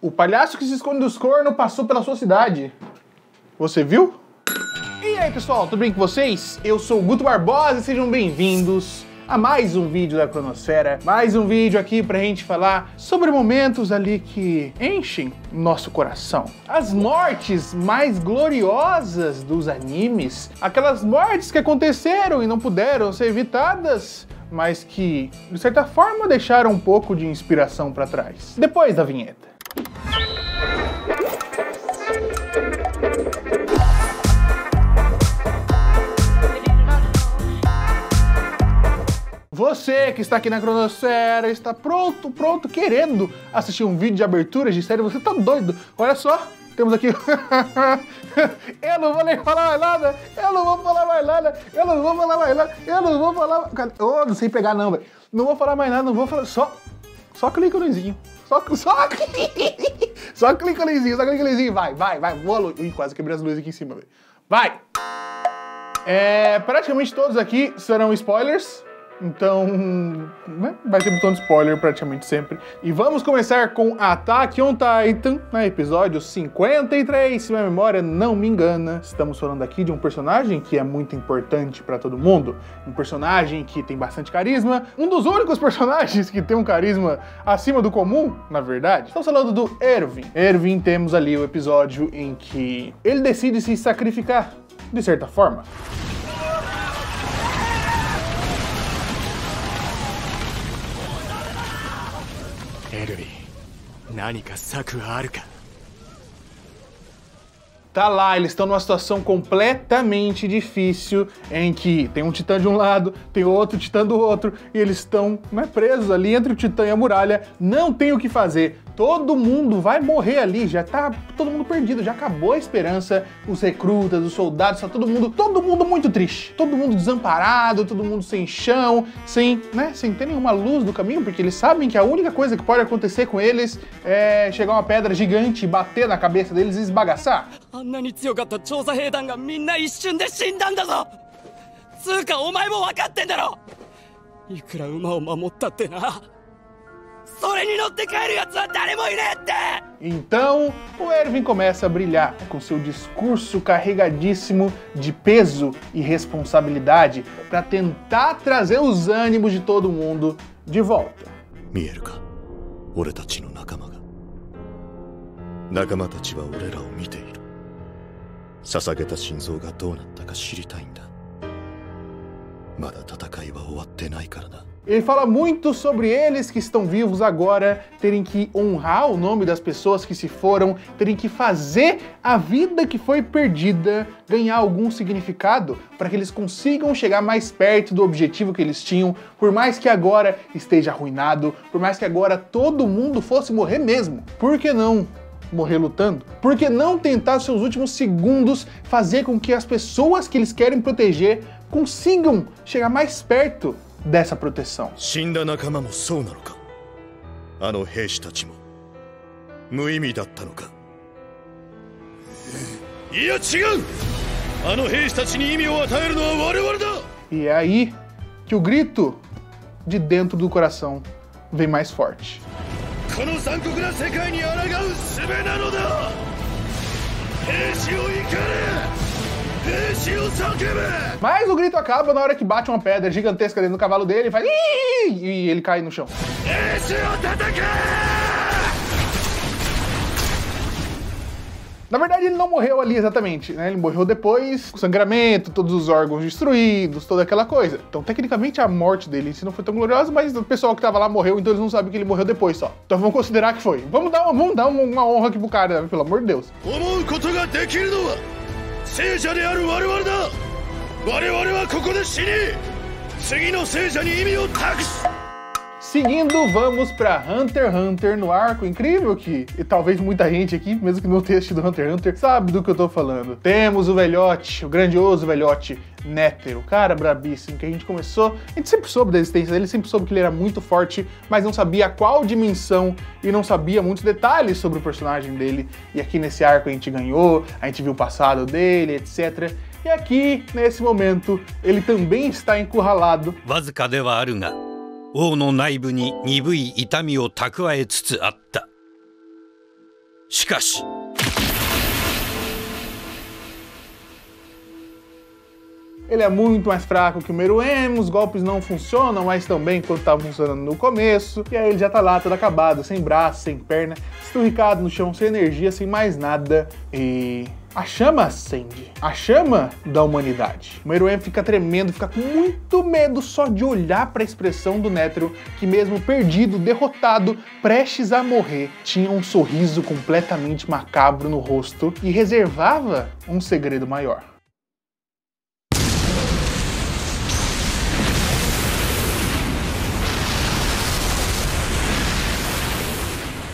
O palhaço que se esconde dos cornos passou pela sua cidade. Você viu? E aí, pessoal, tudo bem com vocês? Eu sou o Guto Barbosa e sejam bem-vindos a mais um vídeo da Cronosfera. Mais um vídeo aqui pra gente falar sobre momentos ali que enchem nosso coração. As mortes mais gloriosas dos animes. Aquelas mortes que aconteceram e não puderam ser evitadas, mas que, de certa forma, deixaram um pouco de inspiração pra trás. Depois da vinheta. Você que está aqui na Cronosfera, está pronto, querendo assistir um vídeo de abertura de série, você tá doido? Olha só, temos aqui... Eu não vou nem falar mais nada, eu não vou falar mais nada, eu não vou falar mais nada, eu não vou falar... Oh, não sei pegar não, velho. Não vou falar mais nada, não vou falar... Só clica no izinho. Só clica no izinho, só clica no izinho. Vai. Voa. Ui, quase quebrei as luzes aqui em cima, velho. Vai! É, praticamente todos aqui serão spoilers. Então, vai ter botão de spoiler praticamente sempre. E vamos começar com Attack on Titan, né, episódio 53, se minha memória não me engana. Estamos falando aqui de um personagem que é muito importante pra todo mundo. Um personagem que tem bastante carisma. Um dos únicos personagens que tem um carisma acima do comum, na verdade. Estamos falando do Erwin. Erwin, temos ali o episódio em que ele decide se sacrificar, de certa forma. Tá lá, eles estão numa situação completamente difícil em que tem um titã de um lado, tem outro titã do outro, e eles estão presos ali entre o titã e a muralha, não tem o que fazer. Todo mundo vai morrer ali, já tá todo mundo perdido, já acabou a esperança, os recrutas, os soldados, tá todo mundo muito triste, todo mundo desamparado, todo mundo sem chão, sem ter nenhuma luz do caminho, porque eles sabem que a única coisa que pode acontecer com eles é chegar uma pedra gigante e bater na cabeça deles e esbagaçar. Então, o Erwin começa a brilhar com seu discurso carregadíssimo de peso e responsabilidade para tentar trazer os ânimos de todo mundo de volta. Ele fala muito sobre eles que estão vivos agora terem que honrar o nome das pessoas que se foram, terem que fazer a vida que foi perdida ganhar algum significado para que eles consigam chegar mais perto do objetivo que eles tinham, por mais que agora esteja arruinado, por mais que agora todo mundo fosse morrer mesmo. Por que não morrer lutando? Por que não tentar seus últimos segundos fazer com que as pessoas que eles querem proteger consigam chegar mais perto dessa proteção? E é aí que o grito de dentro do coração vem mais forte. Mas o grito acaba na hora que bate uma pedra gigantesca dentro do cavalo dele e faz... E ele cai no chão. Na verdade, ele não morreu ali exatamente, né? Ele morreu depois, com sangramento, todos os órgãos destruídos, toda aquela coisa. Então, tecnicamente, a morte dele não foi tão gloriosa, mas o pessoal que tava lá morreu, então eles não sabem que ele morreu depois só. Então vamos considerar que foi. Vamos dar uma honra aqui pro cara, né? Pelo amor de Deus. Seguindo, vamos para Hunter x Hunter, no arco incrível que, e talvez muita gente aqui, mesmo que não tenha assistido Hunter x Hunter, sabe do que eu tô falando. Temos o velhote, o grandioso velhote Netero, cara brabíssimo, que a gente sempre soube da existência dele, sempre soube que ele era muito forte, mas não sabia qual dimensão e não sabia muitos detalhes sobre o personagem dele. E aqui nesse arco a gente ganhou, a gente viu o passado dele, etc. E aqui, nesse momento, ele também está encurralado. Shikashi. Ele é muito mais fraco que o Meruem, os golpes não funcionam mais tão bem quanto estavam funcionando no começo, e aí ele já tá lá todo acabado, sem braço, sem perna, esturricado no chão, sem energia, sem mais nada, e... a chama acende, a chama da humanidade. O Meruem fica tremendo, fica com muito medo só de olhar para a expressão do Netero, que mesmo perdido, derrotado, prestes a morrer, tinha um sorriso completamente macabro no rosto e reservava um segredo maior.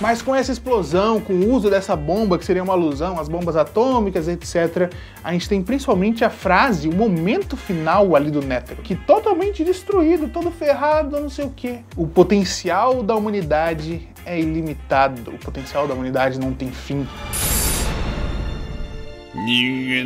Mas com essa explosão, com o uso dessa bomba, que seria uma alusão às bombas atômicas, etc., a gente tem principalmente a frase, o momento final ali do Netero, que totalmente destruído, todo ferrado, não sei o quê. O potencial da humanidade é ilimitado, o potencial da humanidade não tem fim. E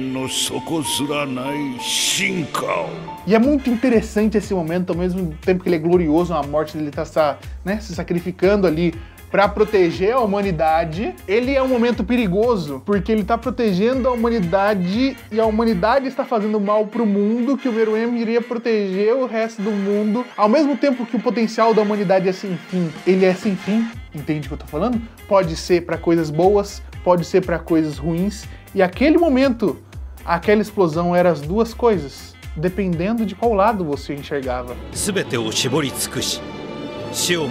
é muito interessante esse momento, ao mesmo tempo que ele é glorioso na morte, ele está se sacrificando ali para proteger a humanidade. Ele é um momento perigoso, porque ele tá protegendo a humanidade e a humanidade está fazendo mal pro mundo, que o Meruem iria proteger o resto do mundo, ao mesmo tempo que o potencial da humanidade é sem fim. Ele é sem fim, entende o que eu tô falando? Pode ser para coisas boas, pode ser para coisas ruins, e aquele momento, aquela explosão era as duas coisas, dependendo de qual lado você enxergava. Então, ao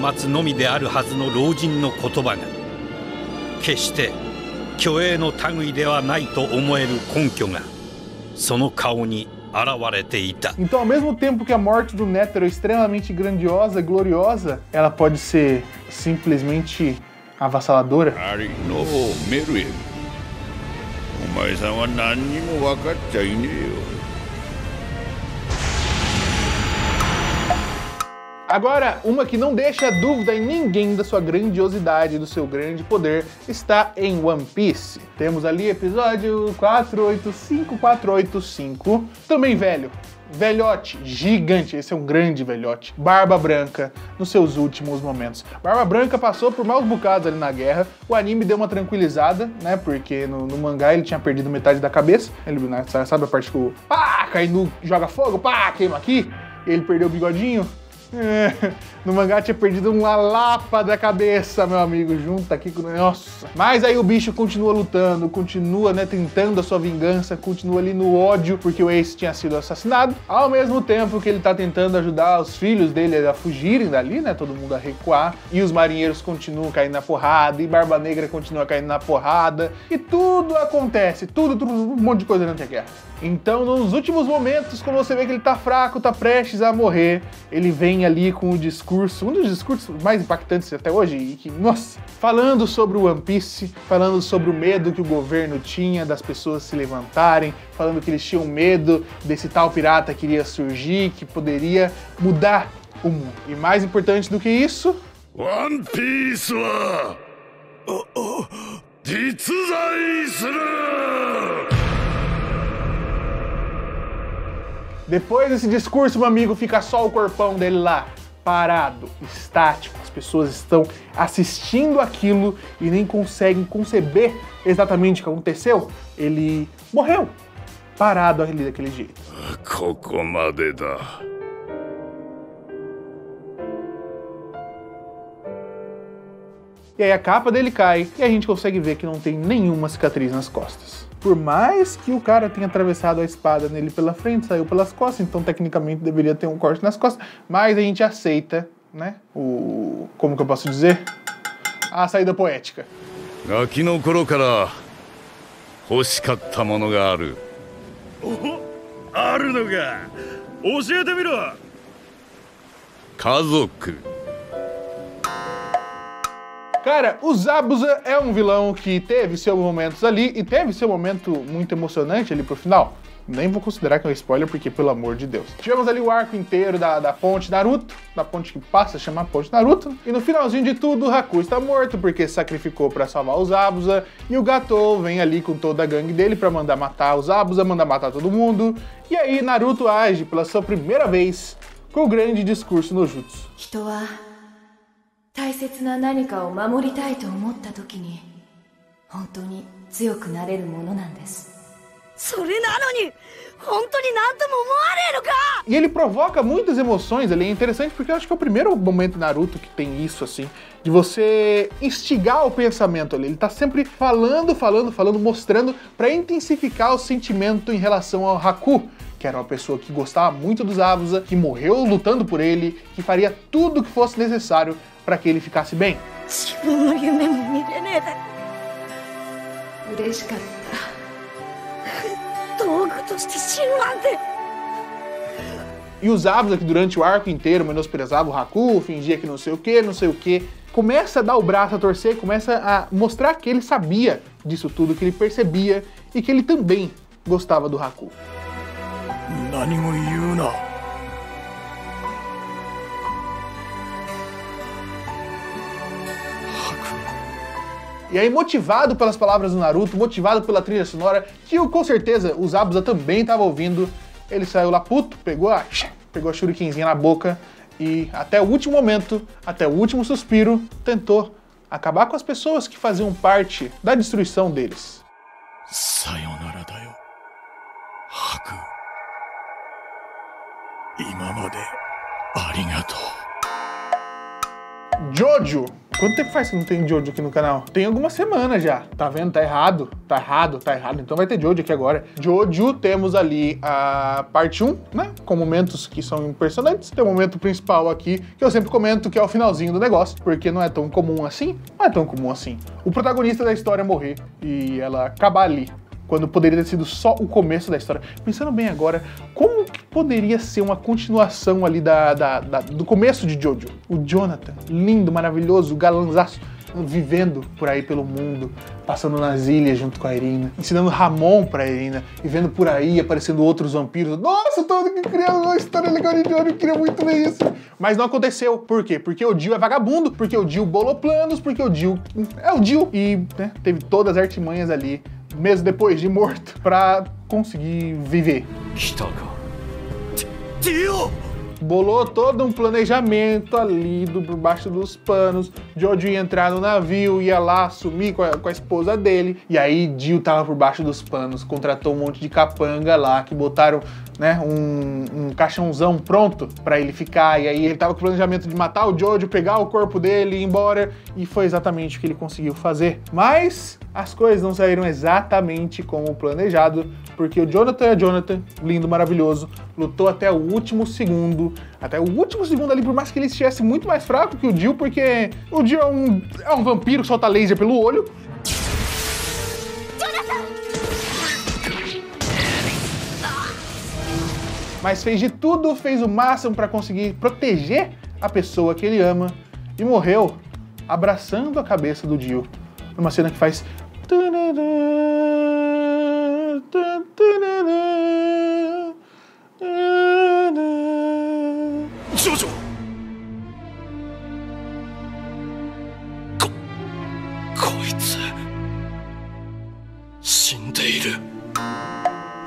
mesmo tempo que a morte do Netero é extremamente grandiosa, gloriosa, ela pode ser simplesmente avassaladora. Agora, uma que não deixa dúvida em ninguém da sua grandiosidade, do seu grande poder, está em One Piece. Temos ali episódio 485, 485, também velho. Velhote, gigante, esse é um grande velhote. Barba Branca, nos seus últimos momentos. Barba Branca passou por maus bocados ali na guerra. O anime deu uma tranquilizada, né? Porque no mangá ele tinha perdido metade da cabeça. Ele, sabe a parte que o pá, cai no, joga fogo, pá, queima aqui. Ele perdeu o bigodinho. No mangá tinha perdido uma lapa da cabeça, meu amigo, junto aqui com... Nossa! Mas aí o bicho continua lutando, continua, tentando a sua vingança, continua ali no ódio, porque o Ace tinha sido assassinado, ao mesmo tempo que ele tá tentando ajudar os filhos dele a fugirem dali, todo mundo a recuar, e os marinheiros continuam caindo na porrada, e Barba Negra continua caindo na porrada, e tudo acontece, tudo, um monte de coisa durante a guerra. Então, nos últimos momentos, quando você vê que ele tá fraco, tá prestes a morrer, ele vem ali com o discurso, um dos discursos mais impactantes até hoje, e que, nossa, falando sobre o One Piece, falando sobre o medo que o governo tinha das pessoas se levantarem, falando que eles tinham medo desse tal pirata que iria surgir, que poderia mudar o mundo. E mais importante do que isso... One Piece wa... jitsuzai suru! Depois desse discurso, meu amigo, fica só o corpão dele lá, parado, estático. As pessoas estão assistindo aquilo e nem conseguem conceber exatamente o que aconteceu. Ele morreu, parado ali daquele jeito. E aí a capa dele cai e a gente consegue ver que não tem nenhuma cicatriz nas costas. Por mais que o cara tenha atravessado a espada nele pela frente, saiu pelas costas, então tecnicamente deveria ter um corte nas costas, mas a gente aceita, como que eu posso dizer? A saída poética. Cara, o Zabuza é um vilão que teve seus momentos ali e teve seu momento muito emocionante ali pro final. Nem vou considerar que é um spoiler, porque, pelo amor de Deus. Tivemos ali o arco inteiro da ponte Naruto, da ponte que passa a chamar ponte Naruto. E no finalzinho de tudo, o Haku está morto, porque se sacrificou para salvar o Zabuza. E o Gato vem ali com toda a gangue dele para mandar matar o Zabuza, mandar matar todo mundo. E aí Naruto age pela sua primeira vez com o grande discurso no jutsu. 本当に強くなれるものなんです。E ele provoca muitas emoções ali, é interessante porque eu acho que é o primeiro momento de Naruto que tem isso assim, de você instigar o pensamento ali, ele tá sempre falando, mostrando pra intensificar o sentimento em relação ao Haku, que era uma pessoa que gostava muito do Zabuza, que morreu lutando por ele, que faria tudo o que fosse necessário pra que ele ficasse bem. E o Zabuza, que durante o arco inteiro menosprezava o Haku, fingia que não sei o que, começa a dar o braço a torcer, começa a mostrar que ele sabia disso tudo, que ele percebia e que ele também gostava do Haku. E aí, motivado pelas palavras do Naruto, motivado pela trilha sonora, que com certeza o Zabuza também estava ouvindo, ele saiu lá puto, pegou a shurikenzinha na boca e até o último momento, até o último suspiro, tentou acabar com as pessoas que faziam parte da destruição deles. Sayonara da yo, Haku. Imamade, arigato. Jojo! Quanto tempo faz que não tem Jojo aqui no canal? Tem algumas semanas já. Tá vendo? Tá errado. Então vai ter Jojo aqui agora. Jojo, temos ali a parte 1, né? Com momentos que são impressionantes. Tem o momento principal aqui, que eu sempre comento que é o finalzinho do negócio, porque não é tão comum assim. O protagonista da história morrer e ela acabar ali, quando poderia ter sido só o começo da história. Pensando bem agora, como que poderia ser uma continuação ali do começo de Jojo? O Jonathan, lindo, maravilhoso, galanzaço, vivendo por aí pelo mundo, passando nas ilhas junto com a Irina, ensinando Ramon pra Irina, vivendo por aí, aparecendo outros vampiros. Nossa, eu tô criando uma história legal de Jojo, eu queria muito ver isso. Mas não aconteceu. Por quê? Porque o Dio é vagabundo, porque o Dio bolou planos, porque o Dio é o Dio. E né, teve todas as artimanhas ali, mesmo depois de morto, pra conseguir viver. Bolou todo um planejamento ali por baixo dos panos. Jojo ia entrar no navio, ia lá sumir com a esposa dele. E aí Dio tava por baixo dos panos, contratou um monte de capanga lá, que botaram né, um caixãozão pronto pra ele ficar. E aí ele tava com o planejamento de matar o Jojo, pegar o corpo dele e ir embora. E foi exatamente o que ele conseguiu fazer. Mas as coisas não saíram exatamente como planejado, porque o Jonathan é Jonathan, lindo, maravilhoso, lutou até o último segundo. Até o último segundo ali, por mais que ele estivesse muito mais fraco que o Dio, porque o Dio é um vampiro que solta laser pelo olho. Mas fez de tudo, fez o máximo para conseguir proteger a pessoa que ele ama e morreu abraçando a cabeça do Dio. Numa cena que faz... Jojo!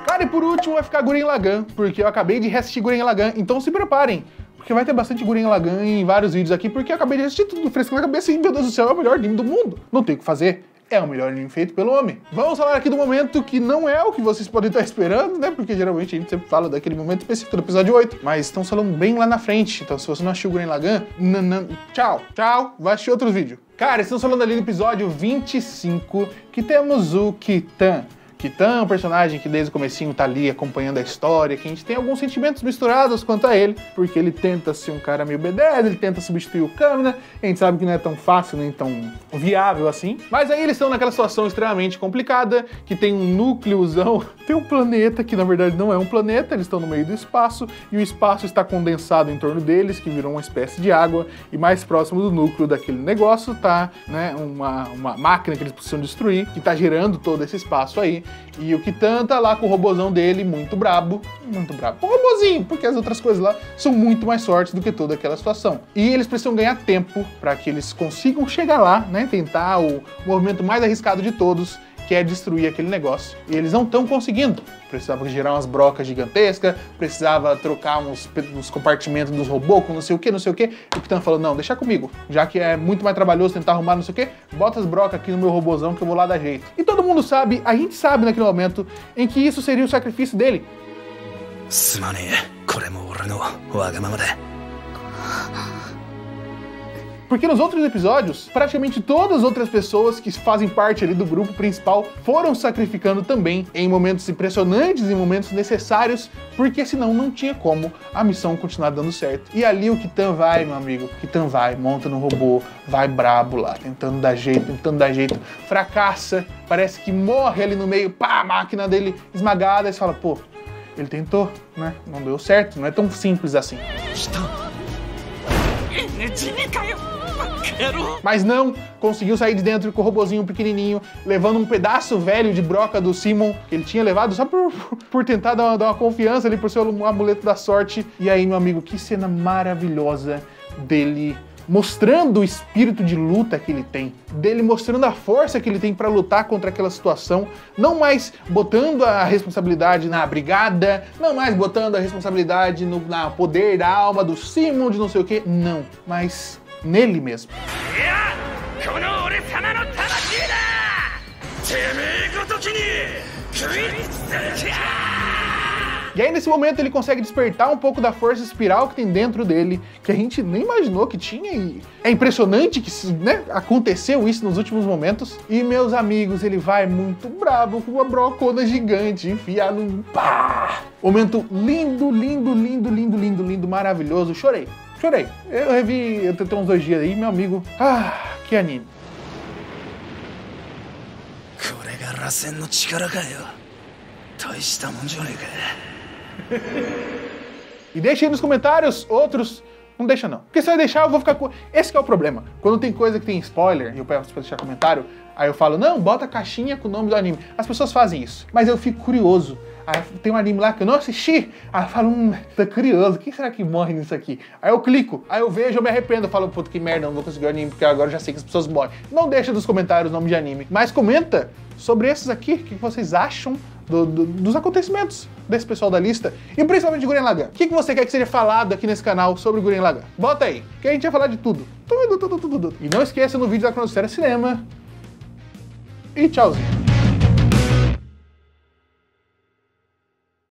Cara, e por último vai ficar Gurren Lagann, porque eu acabei de reassistir Gurren Lagann, então se preparem, porque vai ter bastante Gurren Lagann em vários vídeos aqui, porque eu acabei de assistir tudo fresco na cabeça e, meu Deus do céu, é o melhor anime do mundo. Não tem o que fazer. É o melhor anime feito pelo homem. Vamos falar aqui do momento que não é o que vocês podem estar esperando, né? Porque geralmente a gente sempre fala daquele momento específico do episódio 8. Mas estão falando bem lá na frente. Então se você não assistiu o Gurren Lagann, tchau. Vai assistir outros vídeos. Cara, estamos falando ali do episódio 25, que temos o Kitan. Kitan é um personagem que desde o comecinho tá ali acompanhando a história, que a gente tem alguns sentimentos misturados quanto a ele, porque ele tenta ser um cara meio B10, ele tenta substituir o Kamina, a gente sabe que não é tão fácil nem tão viável assim, mas aí eles estão naquela situação extremamente complicada, que tem um núcleozão, tem um planeta que na verdade não é um planeta, eles estão no meio do espaço, e o espaço está condensado em torno deles, que virou uma espécie de água, e mais próximo do núcleo daquele negócio tá, né, uma máquina que eles precisam destruir, que tá gerando todo esse espaço aí. E o Kitan tá lá com o robozão dele, muito brabo. Um robozinho, porque as outras coisas lá são muito mais fortes do que toda aquela situação. E eles precisam ganhar tempo para que eles consigam chegar lá, né? Tentar o movimento mais arriscado de todos, quer destruir aquele negócio. E eles não estão conseguindo. Precisava gerar umas brocas gigantescas, precisava trocar uns compartimentos dos robôs com não sei o que. O Kitan falou, não, deixa comigo. Já que é muito mais trabalhoso tentar arrumar não sei o que, bota as brocas aqui no meu robôzão que eu vou lá dar jeito. E todo mundo sabe, a gente sabe naquele momento, em que isso seria o sacrifício dele. Porque nos outros episódios, praticamente todas as outras pessoas que fazem parte ali do grupo principal foram sacrificando também em momentos impressionantes, em momentos necessários, porque senão não tinha como a missão continuar dando certo. E ali o Kitan vai, meu amigo, o Kitan vai, monta no robô, vai brabo lá, tentando dar jeito, fracassa, parece que morre ali no meio, pá, a máquina dele esmagada, e você fala, pô, ele tentou, né? Não deu certo, não é tão simples assim. Mas não, conseguiu sair de dentro com o robozinho pequenininho, levando um pedaço velho de broca do Simon, que ele tinha levado só por tentar dar uma confiança ali pro seu amuleto da sorte. E aí, meu amigo, que cena maravilhosa dele mostrando o espírito de luta que ele tem, dele mostrando a força que ele tem pra lutar contra aquela situação, não mais botando a responsabilidade na brigada, não mais botando a responsabilidade no poder da alma do Simon, de não sei o que, não, mas nele mesmo. E aí nesse momento ele consegue despertar um pouco da força espiral que tem dentro dele, que a gente nem imaginou que tinha, e é impressionante que, né, aconteceu isso nos últimos momentos. E, meus amigos, ele vai muito bravo com uma brocona gigante, enfiar num pá! Momento lindo, lindo, lindo, lindo, lindo, lindo, maravilhoso. Chorei. Eu revi, eu tentei uns 2 dias aí, meu amigo. Ah, que anime. E deixa aí nos comentários outros. Não deixa não. Porque se eu deixar, eu vou ficar com... Esse que é o problema. Quando tem coisa que tem spoiler, e eu peço pra deixar comentário, aí eu falo, não, bota a caixinha com o nome do anime. As pessoas fazem isso. Mas eu fico curioso. Aí tem um anime lá que eu não assisti. Aí eu falo, tô curioso, quem será que morre nisso aqui? Aí eu clico, aí eu vejo, eu me arrependo. Eu falo, puta que merda, não vou conseguir o anime, porque agora eu já sei que as pessoas morrem. Não deixa nos comentários o nome de anime. Mas comenta sobre esses aqui, o que vocês acham dos acontecimentos desse pessoal da lista, e principalmente de Gurren Lagann. O que você quer que seja falado aqui nesse canal sobre Gurren Lagann? Bota aí, que a gente vai falar de tudo. Tudo. E não esqueça no vídeo da Cronosfera Cinema. E tchauzinho.